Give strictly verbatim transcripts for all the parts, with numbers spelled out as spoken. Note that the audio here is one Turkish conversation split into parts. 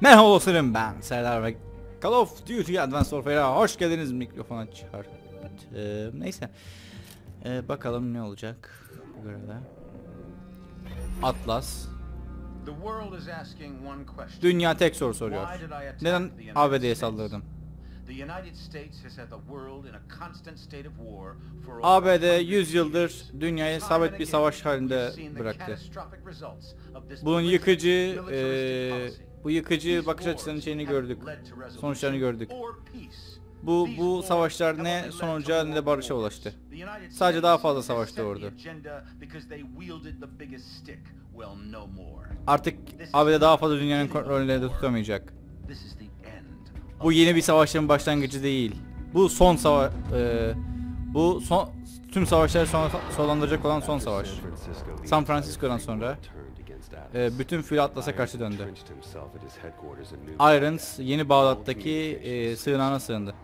Merhaba dostlarım, ben Serdar ve Call of Duty Advanced Warfare'a hoş geldiniz. Mikrofon açar. Ee, neyse. Ee, bakalım ne olacak bu görevde. Atlas. Dünya tek soru soruyor. Neden A B D'ye saldırdım? A B D yüz yıldır dünyayı sabit bir savaş halinde bıraktı. Bunun yıkıcı e, Bu yıkıcı bakış açısının şeyini gördük, sonuçlarını gördük. Bu, bu savaşlar ne sonuca ne de barışa ulaştı. Sadece daha fazla savaş doğurdu. Artık A B D daha fazla dünyanın kontrolünde tutamayacak. Bu yeni bir savaşların başlangıcı değil. Bu son savaş, e, bu son, tüm savaşları son, sonlandıracak olan son savaş. San Francisco'dan sonra. E, bütün fil Atlas'a karşı döndü. Irons, Yeni Bağdat'taki e, sığınağına sığındı.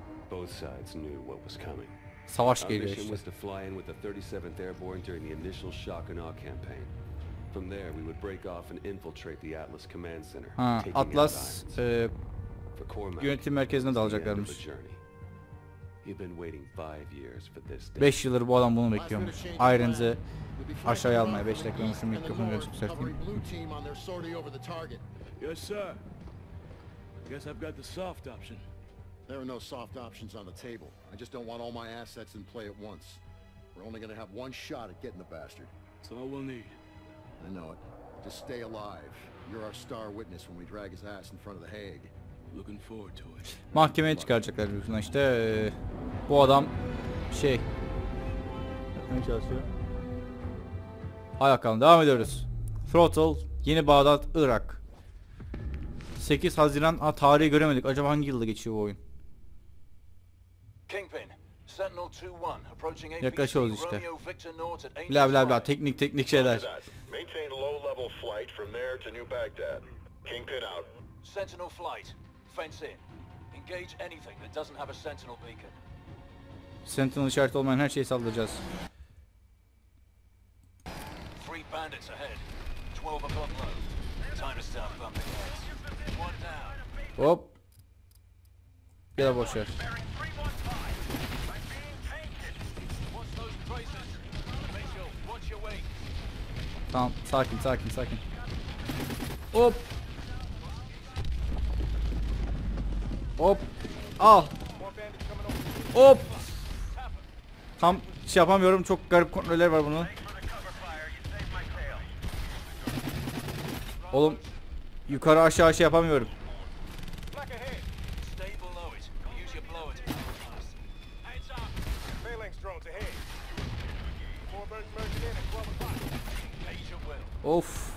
Savaş geliyor işte. Ha, Atlas e, yönetim merkezine dalacaklarmış. beş yıldır bu adam bunu bekliyormuş. Irons'ı aşağıya almaya beş dakika önce mikrofonu açıp serteyim. Mahkemeye çıkaracaklar yüzünden işte. Ee, bu adam şey yapmaya çalışıyor. Hay bakalım, devam ediyoruz. Throttle, Yeni Bağdat, Irak. sekiz Haziran, a, tarihi göremedik. Acaba hangi yılda geçiyor bu oyun? Yaklaşıyoruz işte. Bla bla bla, teknik teknik şeyler. Sentinel flight, fence in. Engage anything that doesn't have a sentinel beacon. Sentinel işareti olmayan her şeyi saldıracağız. Three bandits ahead. twelve o'clock low. Time to start bumping heads. One down. Hop. Bir de boş ver. Tamam, sakin, sakin, sakin. Hop. Hop, al. Hop. Tam şey yapamıyorum, çok garip kontroller var bunun. Oğlum yukarı aşağı şey yapamıyorum. Of.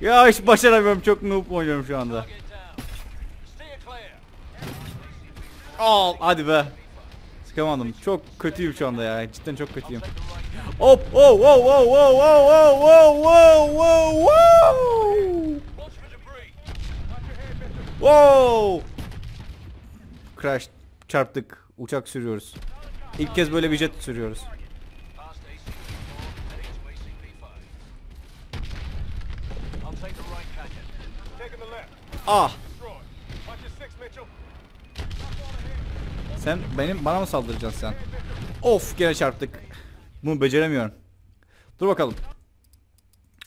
Ya hiç başaramıyorum, çok noob oynuyorum şu anda. Al, hadi be. Sıkamadım. Çok kötüyüm şu anda ya. Cidden çok kötüyüm. Hop, oh, oh, oh, oh, oh, oh, oh, oh, oh, oh. Wow! Crash, çarptık. Uçak sürüyoruz. İlk kez böyle bir jet sürüyoruz. Ah! Sen benim bana mı saldıracaksın sen? Of, gene çarptık. Bunu beceremiyorum. Dur bakalım.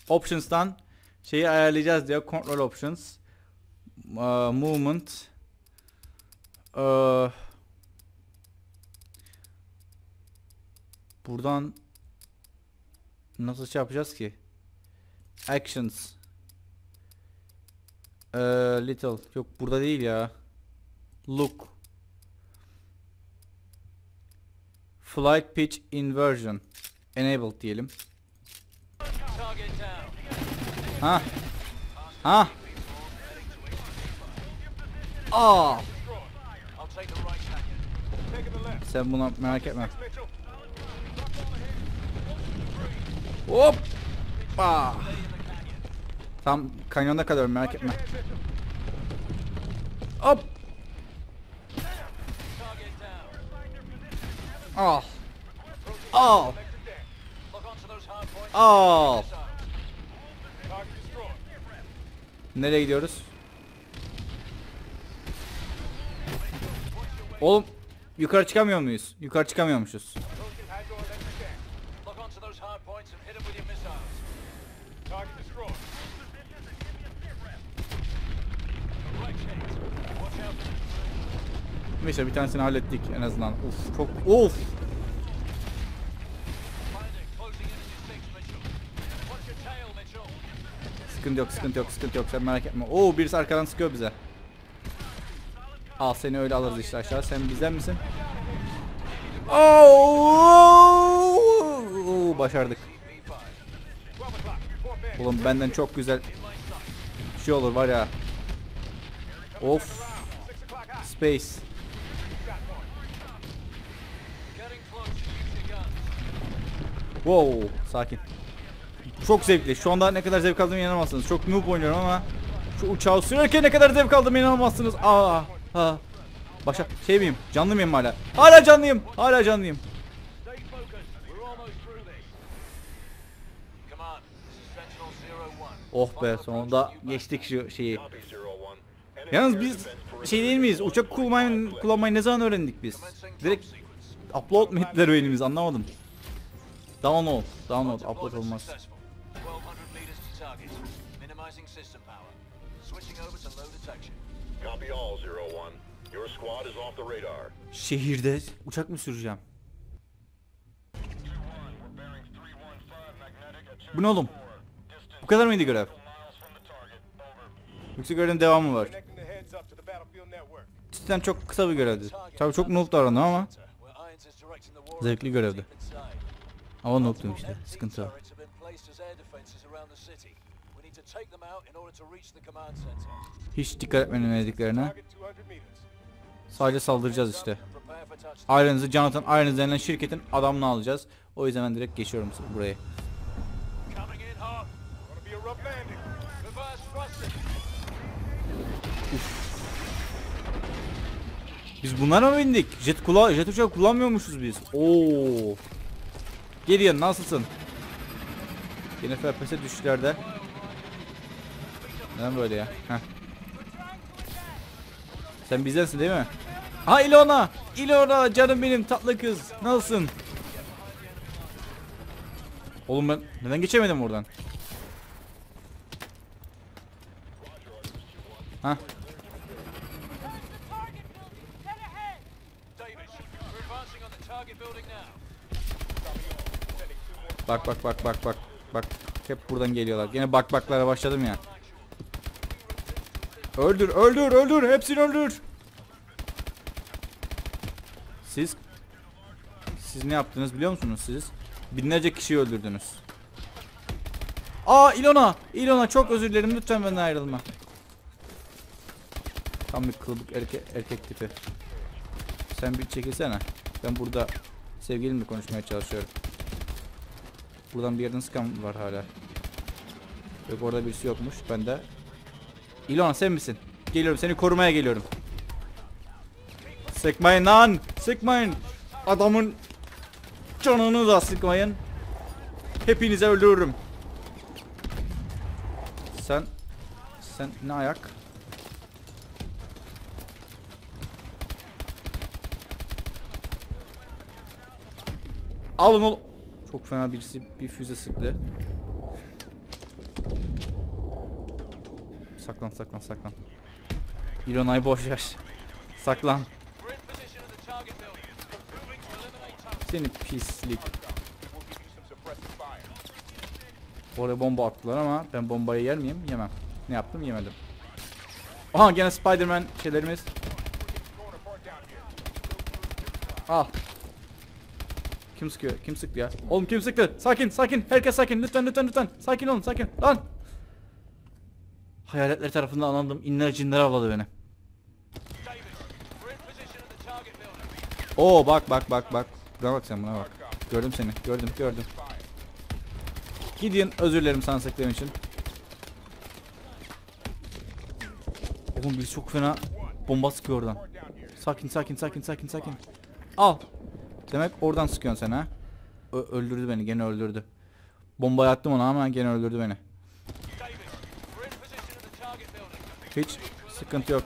Options'tan şeyi ayarlayacağız diyor. Control Options. Uh, movement. Uh, buradan nasıl şey yapacağız ki? Actions. Uh, little. Yok, burada değil ya. Look. Flight pitch inversion enable diyelim. Ha. Ha. Aa. Sen bunu merak etme. Hop. Aa. Tam kanyona kadar merak etme. Hop. Al. Al. Al. Nereye gidiyoruz? Oğlum yukarı çıkamıyor muyuz? Yukarı çıkamıyormuşuz. Neyse bir tanesini hallettik en azından. Of çok of. Sıkıntı yok, sıkıntı yok, sıkıntı yok. Sen merak etme. Oo, birisi arkadan sıkıyor bize. Al seni, öyle alırız işte aşağı. Sen bizden misin? Oo, başardık. Oğlum benden çok güzel şey olur var ya. Of. Space. Wow, sakin. Çok zevkli. Şu anda ne kadar zevk aldığımı inanamazsınız. Çok noob oynuyorum ama şu uçağı sürerken ne kadar zevk aldığımı inanamazsınız. Aa, ha. Başa şey miyim? Canlı mıyım hala? Hala canlıyım. Hala canlıyım. Oh be, sonunda geçtik şu şeyi. Yalnız biz şey değil miyiz? Uçak kullanmayı, kullanmayı ne zaman öğrendik biz? Direkt upload mı hitler elimiz, anlamadım. Download, download, upload olmaz. Şehirde uçak mı süreceğim? Bu ne oğlum? Bu kadar mıydı görev? Yüksek görevin devamı var. Sistem çok kısa bir görevdi. Tabii çok noob davrandım ama zevkli görevdi. Ama noob'tum işte, sıkıntı var. Hiç dikkat etmenin dediklerine. Sadece saldıracağız işte. Irons'ı, Jonathan Irons denilen şirketin adamını alacağız. O yüzden ben direkt geçiyorum buraya. Uf. Biz bunlara mı indik? Jet, kula jet uçağı kullanmıyormuşuz biz. Oo. Geliyor, nasılsın? Yine F P S'e düşüşlerde. Neden böyle ya? Heh. Sen bizdensin değil mi? Ha Ilona! Ilona canım benim tatlı kız. Nasılsın? Oğlum ben neden geçemedim oradan? Ha. Bak bak bak bak bak bak, hep buradan geliyorlar. Yine bak baklara başladım ya. Öldür öldür öldür, hepsini öldür. Siz siz ne yaptınız biliyor musunuz siz? Binlerce kişiyi öldürdünüz. Aa Ilona, Ilona çok özür dilerim, lütfen benden ayrılma. Tam bir kılıbık erke, erkek tipi. Sen bir çekilsene. Ben burada sevgilimle konuşmaya çalışıyorum. Buradan bir yerden sıkan var hala. Yok, orada birisi yokmuş. Ben de Ilona sen misin? Geliyorum, seni korumaya geliyorum. Sıkmayın lan, sıkmayın. Adamın canını da sıkmayın. Hepinize öldürürüm. Sen sen ne ayak? Alın oğlum. Çok fena birisi bir füze sıktı. Saklan saklan saklan. Ilona'yı boş ver. Saklan. Seni pislik. Oraya bomba attılar ama ben bombayı yer miyim? Yemem. Ne yaptım? Yemedim. Aha gene Spider-Man şeylerimiz. Ah. Kim sıkıyor? Kim sıktı ya? Oğlum kim sıktı? Sakin, sakin. Herkes sakin. Lütfen, lütfen, lütfen. Sakin olun, sakin. Lan! Hayaletler tarafından anladım. İnler cinler avladı beni. Oo bak bak bak bak. Buna bak sen, buna bak. Gördüm seni. Gördüm, gördüm. Gideyin, özür dilerim sana sıktığım için. Oğlum birisi çok fena bomba sıkıyor oradan. Sakin, sakin, sakin, sakin, sakin. Al. Demek oradan sıkıyorsun sen ha. Ö öldürdü beni, gene öldürdü. Bombayı attım ona ama gene öldürdü beni. Hiç sıkıntı yok.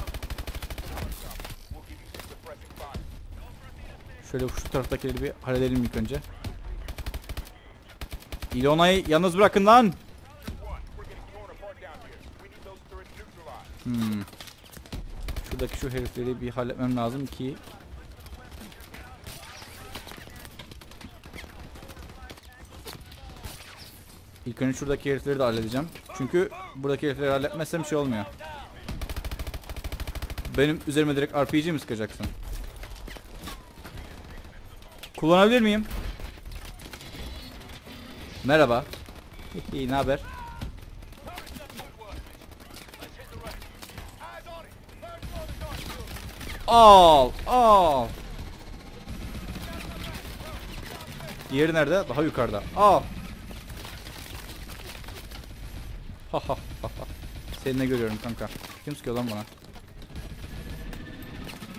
Şöyle şu taraftakileri bir halledelim ilk önce. Elon'a'yı yalnız bırakın lan. Hmm. Şuradaki şu herifleri bir halletmem lazım ki. İlk önce şuradaki herifleri de halledeceğim. Çünkü buradaki herifleri halletmezsem şey olmuyor. Benim üzerime direkt R P G mi sıkacaksın? Kullanabilir miyim? Merhaba. İyi, ne haber? Al, al. Yeri nerede? Daha yukarıda. Al. Ha ha ha. Seni ne görüyorum kanka? Kim sıkıyor lan bana?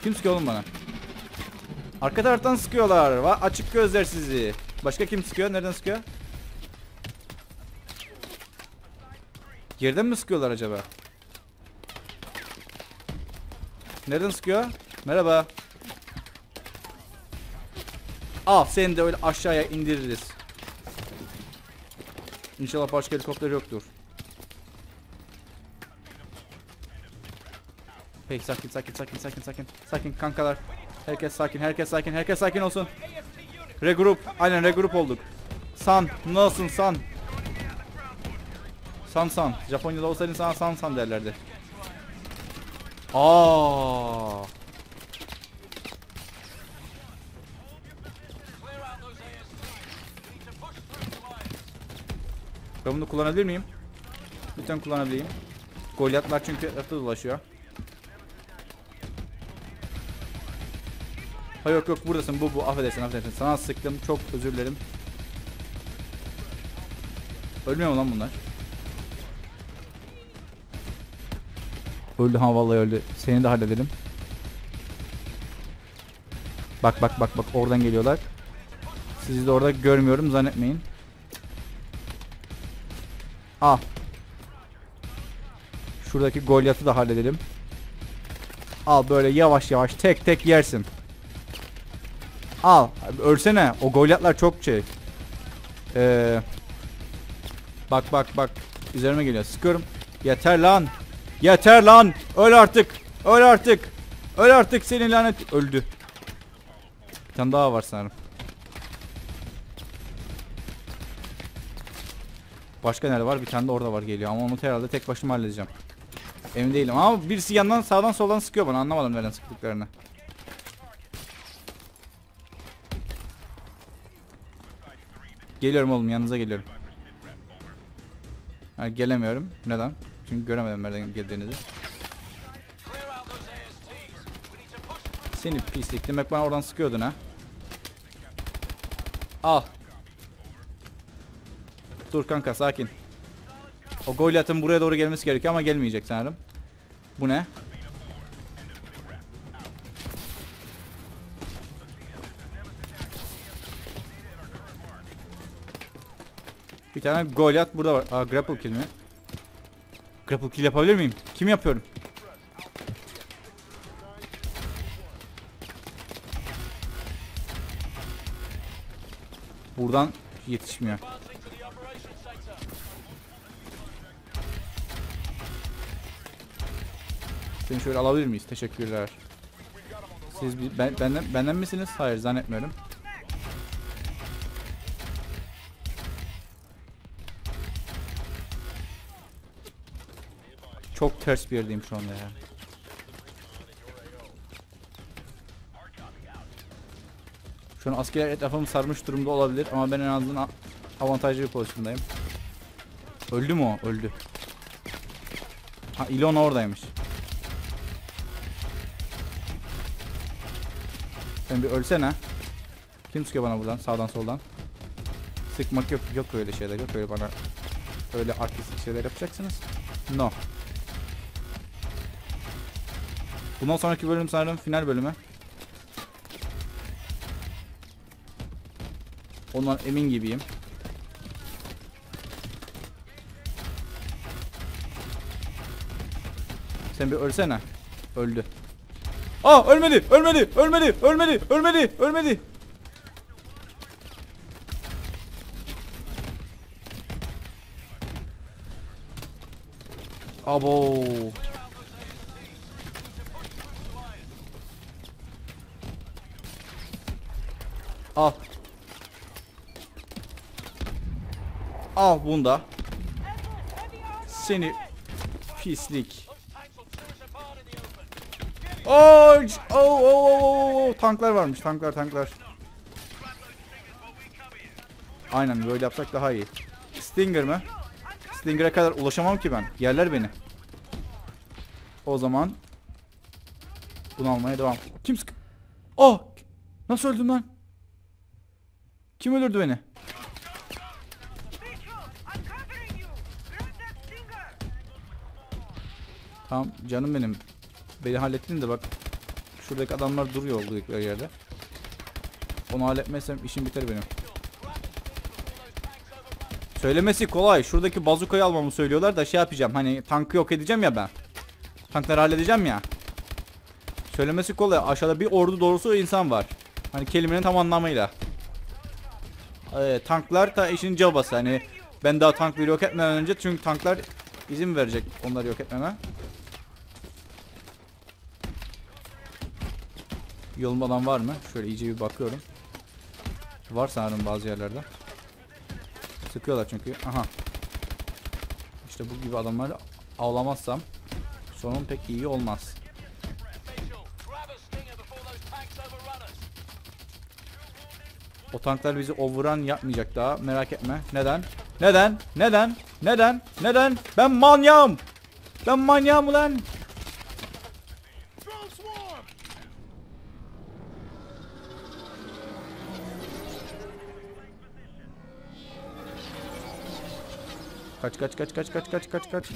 Kim sıkıyor oğlum bana? Arka taraftan sıkıyorlar. Va, açık gözler sizi. Başka kim sıkıyor? Nereden sıkıyor? Yerden mi sıkıyorlar acaba? Nereden sıkıyor? Merhaba. Al, seni de öyle aşağıya indiririz. İnşallah başka helikopter yoktur. Hey, sakin sakin sakin sakin sakin. Sakin kankalar. Herkes sakin, herkes sakin, herkes sakin olsun. Regroup, aynen regroup olduk. San, nasılsın San? San San. Japonya'da olsaydın sana San San derlerdi. Aa. Ben bunu kullanabilir miyim? Lütfen kullanabileyim. Goliath'lar çünkü etrafta dolaşıyor. Hayır, yok yok, buradasın, bu bu, affedersin affedersin, sana sıktım, çok özür dilerim. Ölmüyor mu lan bunlar? Öldü ha, vallahi öldü. Seni de halledelim. Bak bak bak bak, oradan geliyorlar. Sizi de orada görmüyorum zannetmeyin. Ah. Şuradaki Goliath'ı da halledelim. Al, böyle yavaş yavaş tek tek yersin. Al, ölsene. O Goliath'lar çok şey. Ee, bak bak bak. Üzerime geliyor. Sıkıyorum. Yeter lan. Yeter lan. Öl artık. Öl artık. Öl artık senin lanet. Öldü. Bir tane daha var sanırım. Başka nerede var? Bir tane de orada var geliyor. Ama onu herhalde tek başıma halledeceğim. Emin değilim. Ama birisi yandan sağdan soldan sıkıyor bana. Anlamadım nereden sıktıklarını. Geliyorum oğlum, yanınıza geliyorum. Ha, gelemiyorum. Neden? Çünkü göremedim nereden geldiğinizi. Seni pislik, demek bana oradan sıkıyordun ha. Al. Dur kanka, sakin. O Goliath'ın buraya doğru gelmesi gerekiyor ama gelmeyecek sanırım. Bu ne? Bir tane Goliath burada var. Aa, grapple kill mi? Grapple kill yapabilir miyim? Kim yapıyorum? Buradan yetişmiyor. Seni şöyle alabilir miyiz? Teşekkürler. Siz bir, ben, benden, benden misiniz? Hayır, zannetmiyorum. Çok ters bir yerdeyim şu anda ya. Şu an askerler etrafımı sarmış durumda olabilir ama ben en azından avantajlı bir pozisyondayım. Öldü mü o? Öldü. Ha, Elon oradaymış. Sen bir ölsene. Kim sıkıyor bana buradan? Sağdan soldan. Sıkmak yok, yok öyle şeyler, yok öyle bana. Öyle artistik şeyler yapacaksınız. No. Bundan sonraki bölüm sanırım final bölümü. Ondan emin gibiyim. Sen bir ölsene. Öldü. Aa ölmedi, ölmedi, ölmedi, ölmedi, ölmedi, ölmedi. Abo. Al. Al bunda. Seni pislik. Oh, oh, oh, oh, tanklar varmış, tanklar, tanklar. Aynen böyle yapsak daha iyi. Stinger mi? Stinger'e kadar ulaşamam ki ben. Yerler beni. O zaman bunu almaya devam. Kim sık? Oh! Nasıl öldüm lan? Kim öldürdü beni? Tamam canım benim. Beni hallettin de bak. Şuradaki adamlar duruyor oldukları yerde. Onu halletmezsem işim biter benim. Söylemesi kolay. Şuradaki bazukayı almamı söylüyorlar da şey yapacağım. Hani tankı yok edeceğim ya ben. Tankları halledeceğim ya. Söylemesi kolay. Aşağıda bir ordu dolusu insan var. Hani kelimenin tam anlamıyla. Ee, tanklar da işin cabası. Hani ben daha tankları yok etmeden önce. Çünkü tanklar izin verecek onları yok etmeme. Yolum alan var mı? Şöyle iyice bir bakıyorum. Var sanırım bazı yerlerde. Sıkıyorlar çünkü. Aha. İşte bu gibi adamları avlamazsam sonum pek iyi olmaz. O tanklar bizi overrun yapmayacak daha. Merak etme. Neden? Neden? Neden? Neden? Neden? Ben manyağım. Ben manyağım ulan. Kaç kaç kaç kaç kaç kaç kaç kaç.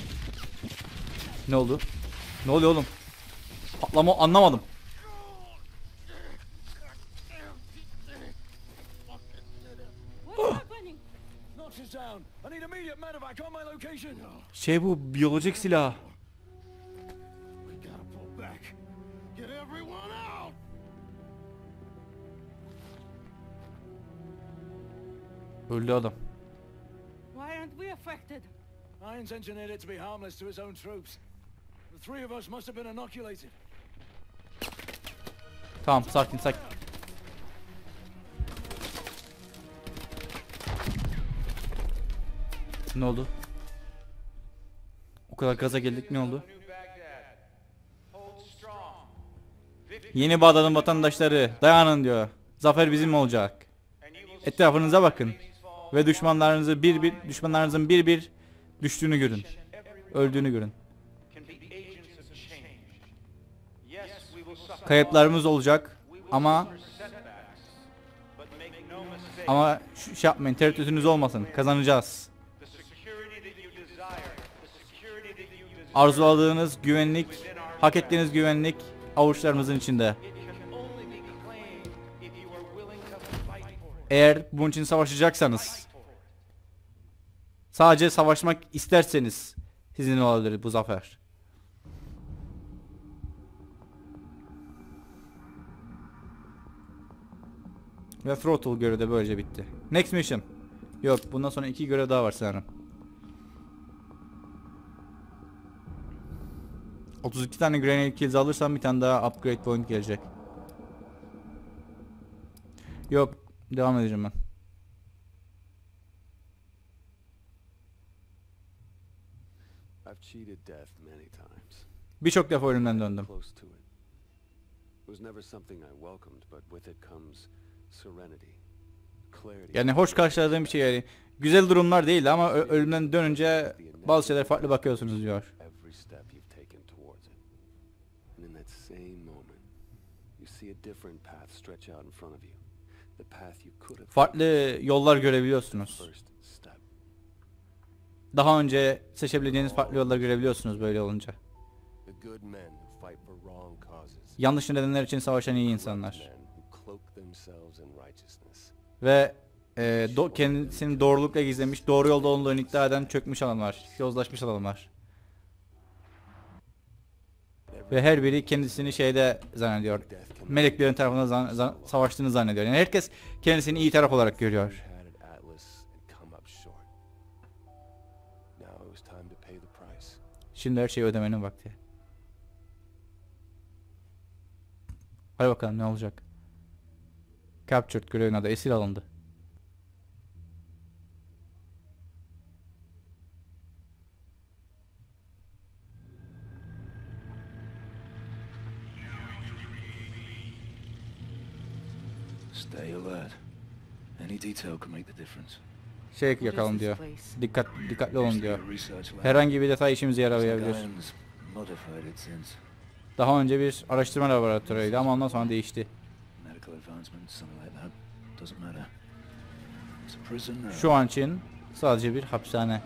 Ne oldu? Ne oluyor oğlum? Patlama anlamadım. Şey bu biyolojik silah. Öldü adam. We affected. Irons engineered it to be harmless to his own troops. The three of us must have been inoculated. Tamam, sakin sakin. Ne oldu? O kadar gaza geldik, ne oldu? Yeni Bağdat'ın vatandaşları dayanın diyor. Zafer bizim olacak. Etrafınıza bakın. Ve düşmanlarınızı bir bir düşmanlarınızın bir bir düştüğünü görün. Öldüğünü görün. Kayıplarımız olacak ama ama şey yapmayın, tereddütünüz olmasın. Kazanacağız. Arzuladığınız güvenlik, hak ettiğiniz güvenlik avuçlarımızın içinde. Eğer bunun için savaşacaksanız, sadece savaşmak isterseniz sizin olabilir bu zafer. Ve throttle görevi de böylece bitti. Next mission. Yok, bundan sonra iki görev daha var sanırım. otuz iki tane grenade kills alırsam bir tane daha upgrade point gelecek. Yok. Devam edeceğim ben. Birçok defa ölümden döndüm. Yani hoş karşıladığım bir şey yani. Güzel durumlar değil ama ölümden dönünce bazı şeyler farklı bakıyorsunuz diyor. Farklı yollar görebiliyorsunuz. Daha önce seçebileceğiniz farklı yollar görebiliyorsunuz böyle olunca. Yanlış nedenler için savaşan iyi insanlar. Ve e, do kendisini doğrulukla gizlemiş, doğru yolda olduğunu iddia eden çökmüş adamlar, yozlaşmış adamlar. Ve her biri kendisini şeyde zannediyor, meleklerin tarafından zan zan savaştığını zannediyor. Yani herkes kendisini iyi taraf olarak görüyor. Şimdi her şeyi ödemenin vakti. Hadi bakalım ne olacak. Captured görevin adı, esir alındı. Şey yakalım diyor. Dikkat, dikkatli olun diyor. Herhangi bir detay işimize yarayabilir. Daha önce bir araştırma laboratuvarıydı ama ondan sonra değişti. Şu an için sadece bir hapishane.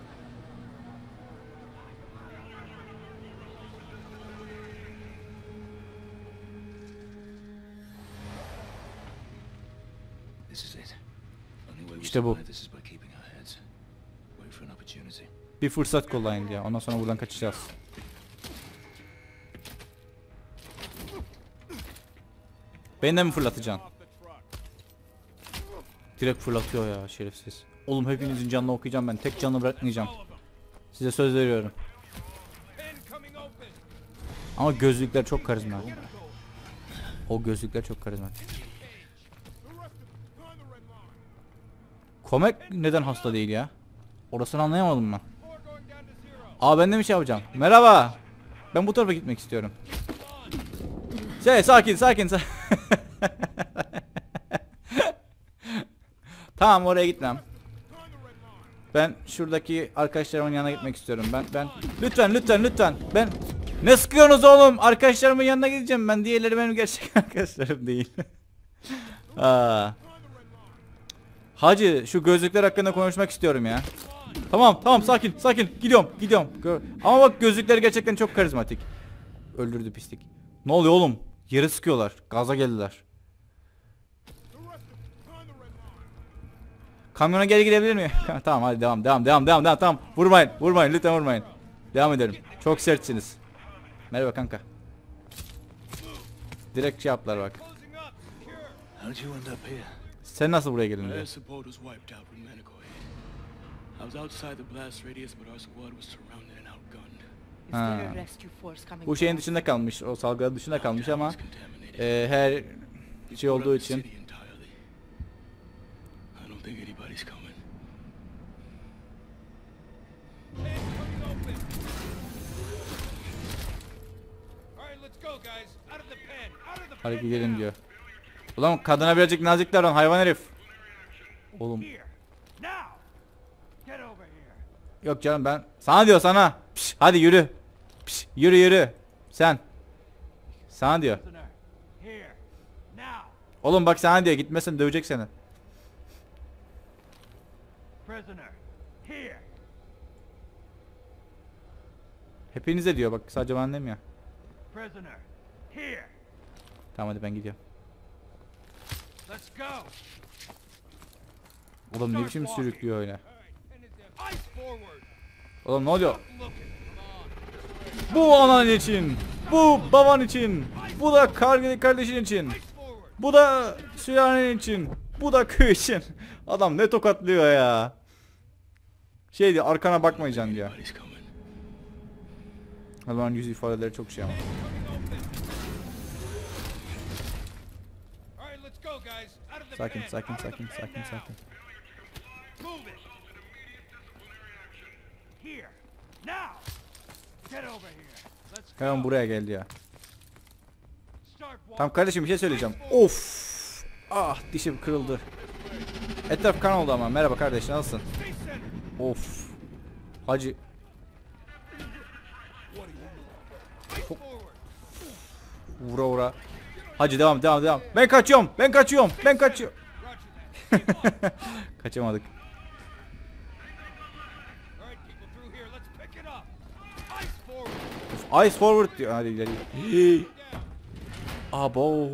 İşte bu. Bir fırsat kollayın diye. Ondan sonra buradan kaçacağız. Beni de mi fırlatacaksın? Direkt fırlatıyor ya şerefsiz. Oğlum hepinizin canını okuyacağım ben. Tek canını bırakmayacağım. Size söz veriyorum. Ama gözlükler çok karizmatik. O gözlükler çok karizmatik. Komek neden hasta değil ya? Orasını anlayamadım ben. Aa ben de bir şey yapacağım. Merhaba. Ben bu tarafa gitmek istiyorum. Şey sakin sakin sakin. Tamam oraya gitmem. Ben şuradaki arkadaşlarımın yanına gitmek istiyorum. Ben ben lütfen lütfen lütfen. Ben ne sıkıyorsunuz oğlum? Arkadaşlarımın yanına gideceğim ben. Diğerleri benim gerçek arkadaşlarım değil. Aa. Hacı şu gözlükler hakkında konuşmak istiyorum ya. Tamam tamam sakin sakin gidiyorum gidiyorum. Ama bak gözlükler gerçekten çok karizmatik. Öldürdü pislik. Ne oluyor oğlum? Yere sıkıyorlar. Gaza geldiler. Kamyona geri gidebilir mi? Tamam hadi devam devam devam devam devam tamam. Vurmayın vurmayın lütfen vurmayın. Devam edelim. Çok sertsiniz. Merhaba kanka. Direkt şey yaptılar bak. Sen nasıl buraya geldin diyor. Ha. Bu şeyin dışında kalmış, o salgının dışında kalmış ama e, her şey olduğu için. Hadi gidelim diyor. Ulan kadına birazcık nazik davran hayvan herif. Oğlum. Yok canım ben. Sana diyor sana. Pişt, hadi yürü. Pişt, yürü yürü. Sen. Sana diyor. Oğlum bak sana diyor gitmesin dövecek seni. Hepinize diyor bak sadece ben demiyor. Tamam hadi ben gidiyorum. Oğlum ne biçim sürüklüyor öyle. Oğlum ne oluyor? Bu anan için, bu baban için, bu da kardeşin için, bu da sülalenin için, bu da köy için. Adam ne tokatlıyor ya. Şey diyor arkana bakmayacaksın diyor. Allah'ın yüz ifadeleri çok şey ama. Sakin sakin sakin sakin sakin. Hemen buraya geldi ya. Tam kardeşim bir şey söyleyeceğim. Of. Ah dişim kırıldı. Etraf kan oldu ama. Merhaba kardeş nasılsın? Of. Hacı. Çok. Vura vura. Hacı devam devam devam. Ben kaçıyorum. Ben kaçıyorum. Ben kaçıyorum. Kaçamadık. Ice forward diyor. Hadi gidelim. Abo.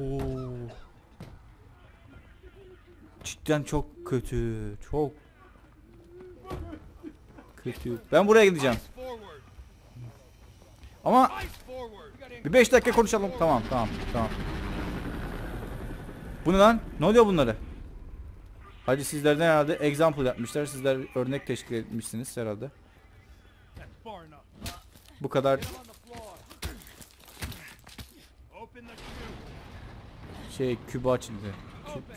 Cidden çok kötü. Çok kötü. Ben buraya gideceğim. Ama Bir beş dakika konuşalım. Tamam tamam tamam. Bu ne lan? Ne oluyor bunları? Hacı sizlerden herhalde example yapmışlar. Sizler örnek teşkil etmişsiniz herhalde. Bu kadar şey kübü açıldı.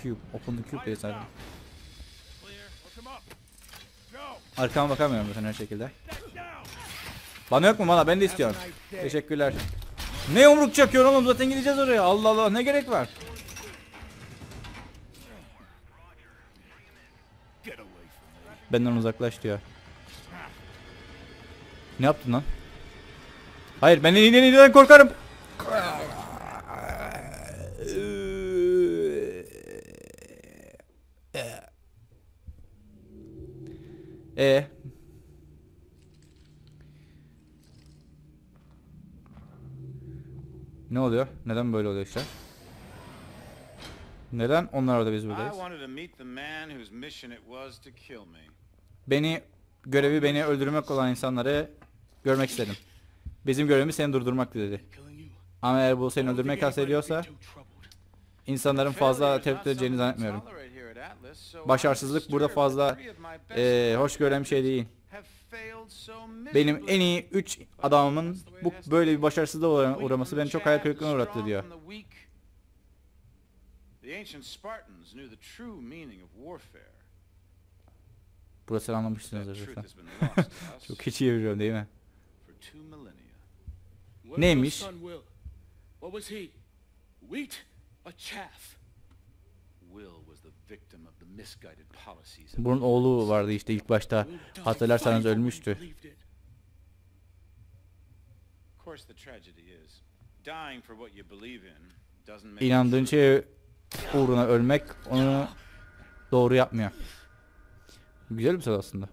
Küp, open the cube diye sanırım. Arkama bakamıyorum zaten her şekilde. Bana yok mu bana? Ben de istiyorum. Teşekkürler. Ne yumruk çakıyor oğlum? Zaten gideceğiz oraya. Allah Allah, ne gerek var? Benden uzaklaş diyor. Ne yaptın lan? Hayır, ben iğnenin iğneden korkarım. Ee. Ne oluyor? Neden böyle oluyor işte? Neden onlar orada biz buradayız? Beni görevi beni öldürmek olan insanları görmek istedim. Bizim görevimiz seni durdurmak dedi. Ama eğer bu seni öldürmeye kastediyorsa insanların fazla tepki edeceğini zannetmiyorum. Başarısızlık burada fazla e, hoş görülen bir şey değil. Benim en iyi üç adamımın bu böyle bir başarısızlığa uğraması beni çok hayal kırıklığına uğrattı diyor. Burası anlamışsınızdır zaten. Çok hiç iyi biliyorum değil mi? Neymiş? Bunun oğlu vardı işte ilk başta, hatırlarsanız ölmüştü. İnandığın şey uğruna ölmek onu doğru yapmıyor. Güzel bir söz aslında.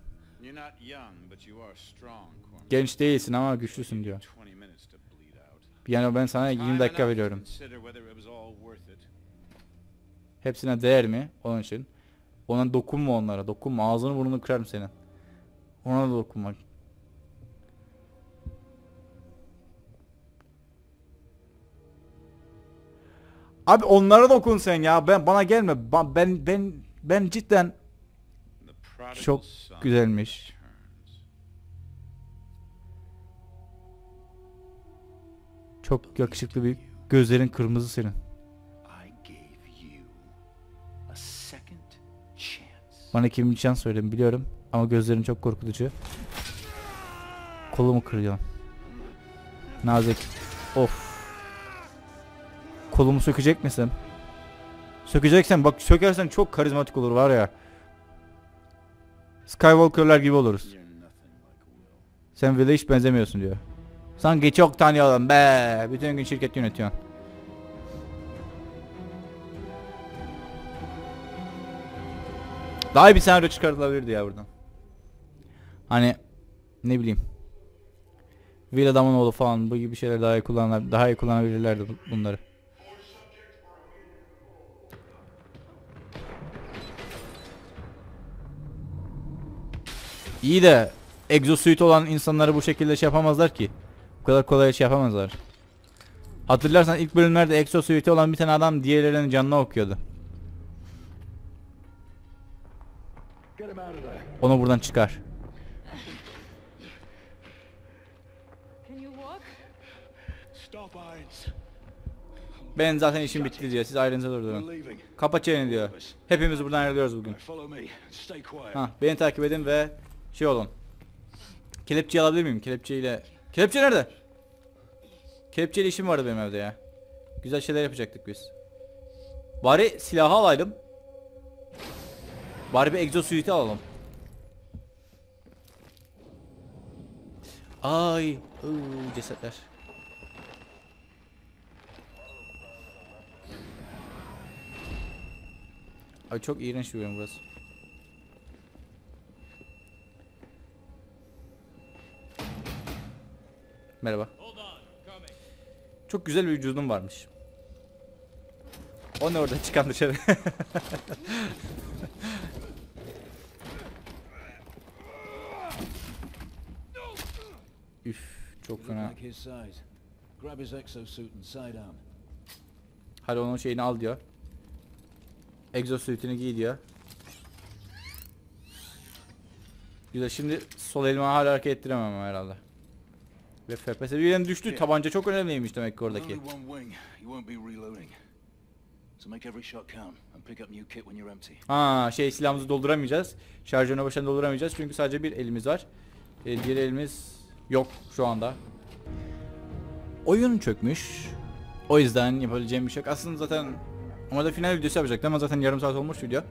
Genç değilsin ama güçlüsün diyor. Yani ben sana yirmi dakika veriyorum. Hepsine değer mi? Onun için. Ona dokunma onlara. Dokunma. Ağzını burnunu kırarım senin. Ona da dokunma. Abi onlara dokun sen ya. Ben bana gelme. Ben ben ben, ben cidden çok güzelmiş. Çok yakışıklı bir gözlerin kırmızı senin. Bana ikinci şans söyledim biliyorum ama gözlerin çok korkutucu. Kolumu kırıyor. Nazik. Of. Kolumu sökecek misin? Sökeceksen bak, sökersen çok karizmatik olur var ya. Skywalker'lar gibi oluruz. Sen Will'e hiç benzemiyorsun diyor. Sanki çok tanıyalım be. Bütün gün şirket yönetiyorsun. Daha iyi bir senaryo çıkartılabilirdi ya buradan. Hani ne bileyim. Will adamın oğlu falan bu gibi şeyler daha iyi kullanılabilir, daha iyi kullanabilirlerdi bunları. İyi de exosuit olan insanları bu şekilde şey yapamazlar ki. Bu kadar kolay şey yapamazlar. Hatırlarsan ilk bölümlerde exosuit'i olan bir tane adam diğerlerinin canına okuyordu. Onu buradan çıkar. Ben zaten işim bitti diyor. Siz Irons'a durdurun. Kapa çeneni diyor. Hepimiz buradan ayrılıyoruz bugün. Ha, beni takip edin ve şey olun. Kelepçeyi alabilir miyim? Kelepçeyle. Kelepçe nerede? Kelepçeyle işim vardı benim evde ya. Güzel şeyler yapacaktık biz. Bari silahı alaydım. Bari bir egzosuit'i alalım. Ay, ıı, cesetler. Ay çok iğrenç bir bölüm burası. Merhaba. Çok güzel bir vücudum varmış. O ne orada çıkan dışarı? Üf, çok fena. Hadi onun şeyini al diyor. Exosuit'ini giy diyor. Güzel, şimdi sol elimi hala hareket ettiremem herhalde. Ve F P S birden düştü. Tabanca çok önemliymiş demek ki oradaki. Ha, şey silahımızı dolduramayacağız. Şarjörüne başına dolduramayacağız çünkü sadece bir elimiz var. E, diğer elimiz yok şu anda. Oyun çökmüş. O yüzden yapabileceğim bir şey yok. Aslında zaten ama da final videosu yapacaktım ama zaten yarım saat olmuş video.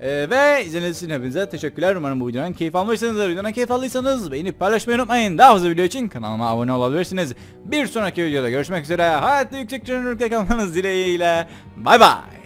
Ee, ve izlediğiniz için hepinize teşekkürler. Umarım bu videodan keyif almışsınızdır. Videodan keyif aldıysanız beğenip paylaşmayı unutmayın. Daha fazla video için kanalıma abone olabilirsiniz. Bir sonraki videoda görüşmek üzere. Hayatta yüksek çözünürlükte kalmanız dileğiyle. Bay bay.